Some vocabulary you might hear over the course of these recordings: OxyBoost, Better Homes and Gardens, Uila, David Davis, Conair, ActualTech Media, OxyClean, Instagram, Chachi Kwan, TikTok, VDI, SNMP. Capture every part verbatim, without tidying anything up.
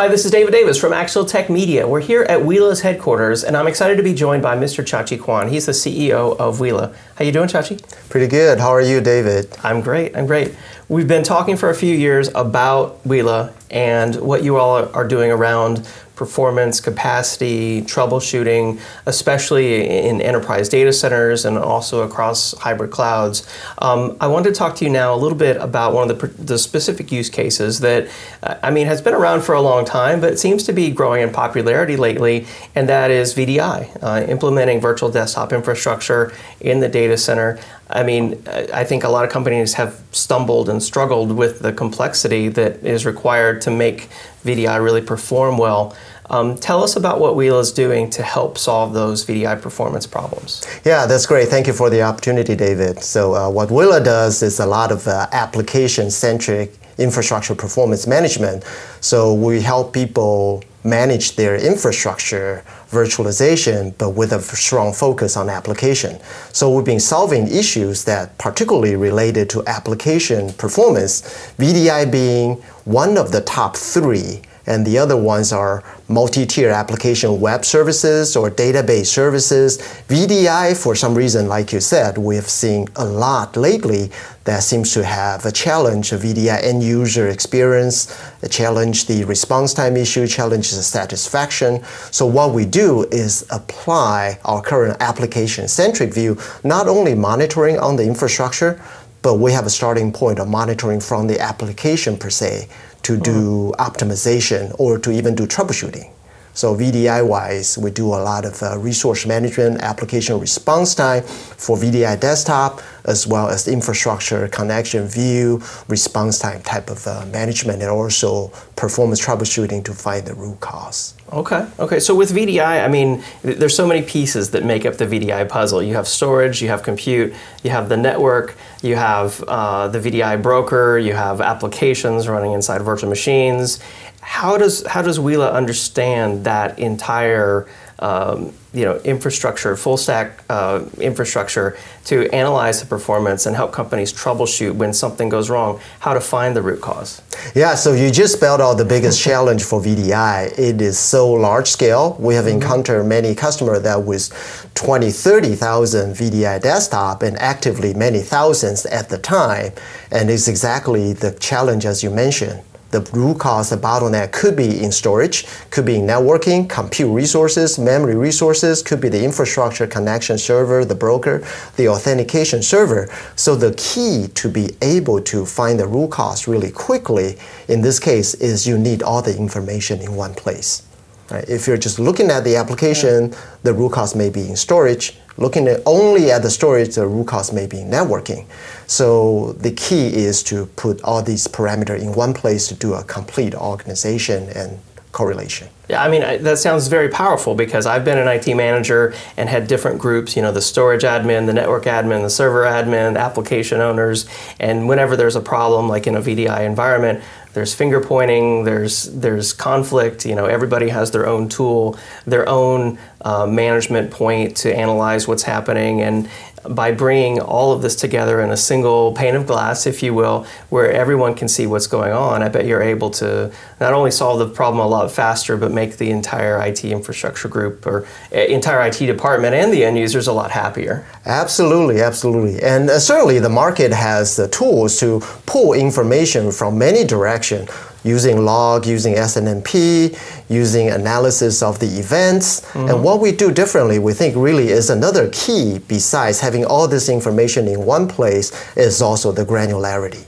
Hi, this is David Davis from ActualTech Media. We're here at Uila's headquarters, and I'm excited to be joined by Mister Chachi Kwan. He's the C E O of Uila. How you doing, Chachi? Pretty good. How are you, David? I'm great. I'm great. We've been talking for a few years about Uila and what you all are doing around performance, capacity, troubleshooting, especially in enterprise data centers and also across hybrid clouds. Um, I wanted to talk to you now a little bit about one of the, the specific use cases that, uh, I mean, has been around for a long time, but it seems to be growing in popularity lately, and that is V D I, uh, implementing virtual desktop infrastructure in the data center. I mean, I think a lot of companies have stumbled and struggled with the complexity that is required to make V D I really perform well. Um, tell us about what Uila is doing to help solve those V D I performance problems. Yeah, that's great. Thank you for the opportunity, David. So uh, what Uila does is a lot of uh, application-centric infrastructure performance management. So we help people manage their infrastructure virtualization, but with a strong focus on application. So we've been solving issues that particularly related to application performance, V D I being one of the top three, and the other ones are multi-tier application web services or database services. V D I, for some reason, like you said, we've seen a lot lately that seems to have a challenge of V D I end user experience, a challenge the response time issue, challenge the satisfaction. So what we do is apply our current application-centric view, not only monitoring on the infrastructure, but we have a starting point of monitoring from the application per se to do optimization or to even do troubleshooting. So V D I-wise, we do a lot of uh, resource management, application response time for V D I desktop, as well as infrastructure connection view, response time type of uh, management, and also performance troubleshooting to find the root cause. Okay, okay. So with V D I, I mean, there's so many pieces that make up the V D I puzzle. You have storage, you have compute, you have the network, you have uh, the V D I broker, you have applications running inside virtual machines. How does how does Uila understand that entire um, you know infrastructure, full stack uh, infrastructure, to analyze the performance and help companies troubleshoot when something goes wrong? How to find the root cause? Yeah, so you just spelled out the biggest challenge for V D I. It is so large scale. We have encountered many customers that with twenty, thirty thousand V D I desktop and actively many thousands at the time, and it's exactly the challenge as you mentioned. The root cause, the bottleneck could be in storage, could be in networking, compute resources, memory resources, could be the infrastructure connection server, the broker, the authentication server. So the key to be able to find the root cause really quickly, in this case, is you need all the information in one place. Right? If you're just looking at the application, the root cause may be in storage. Looking at only at the storage, the root cause may be networking. So the key is to put all these parameters in one place to do a complete organization and correlation. Yeah, I mean, I, that sounds very powerful because I've been an I T manager and had different groups, you know, the storage admin, the network admin, the server admin, the application owners, and whenever there's a problem, like in a V D I environment, there's finger pointing, there's, there's conflict, you know, everybody has their own tool, their own uh, management point to analyze what's happening. And by bringing all of this together in a single pane of glass, if you will, where everyone can see what's going on, I bet you're able to not only solve the problem a lot faster, but make the entire I T infrastructure group or entire I T department and the end users a lot happier. Absolutely, absolutely. And uh, certainly the market has the tools to pull information from many directions, using log, using S N M P, using analysis of the events. Mm-hmm. And what we do differently, we think really is another key besides having all this information in one place is also the granularity.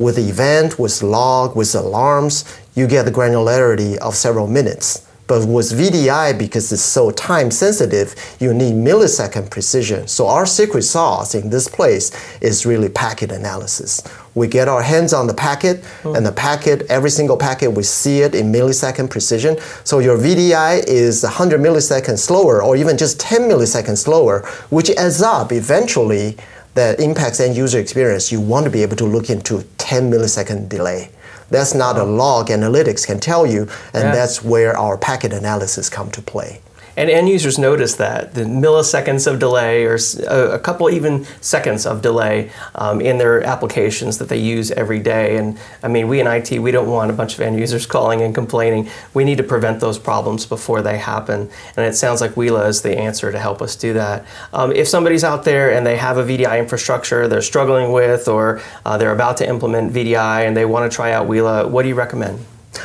With the event, with log, with alarms, you get the granularity of several minutes. But with V D I, because it's so time sensitive, you need millisecond precision. So our secret sauce in this place is really packet analysis. We get our hands on the packet, mm. and the packet, every single packet, we see it in millisecond precision. So your V D I is one hundred milliseconds slower, or even just ten milliseconds slower, which adds up eventually that impacts end user experience. You want to be able to look into ten millisecond delay. That's not a log analytics can tell you, and yeah. That's where our packet analysis come to play. And end users notice that, the milliseconds of delay or a couple even seconds of delay um, in their applications that they use every day. And I mean, we in I T, we don't want a bunch of end users calling and complaining. We need to prevent those problems before they happen. And it sounds like Uila is the answer to help us do that. Um, if somebody's out there and they have a V D I infrastructure they're struggling with, or uh, they're about to implement V D I and they want to try out Uila, what do you recommend?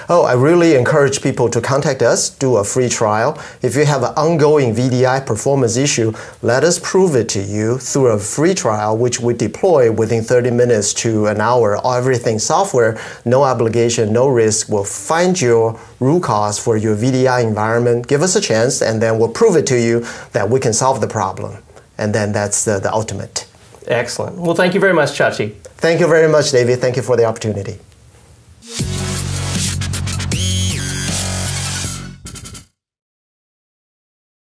Oh, I really encourage people to contact us, do a free trial. If you have an ongoing V D I performance issue, let us prove it to you through a free trial, which we deploy within thirty minutes to an hour. Everything software, no obligation, no risk. We'll find your root cause for your V D I environment. Give us a chance, and then we'll prove it to you that we can solve the problem. And then that's the, the ultimate. Excellent. Well, thank you very much, Chachi. Thank you very much, David. Thank you for the opportunity.